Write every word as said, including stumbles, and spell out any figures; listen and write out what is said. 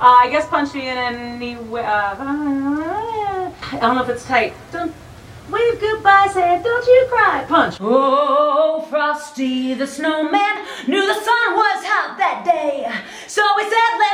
Uh, I guess punch me in any way. Uh, I don't know if it's tight. Don't wave goodbye, say don't you cry. Punch. Oh, Frosty the snowman knew the sun was hot that day, so he said,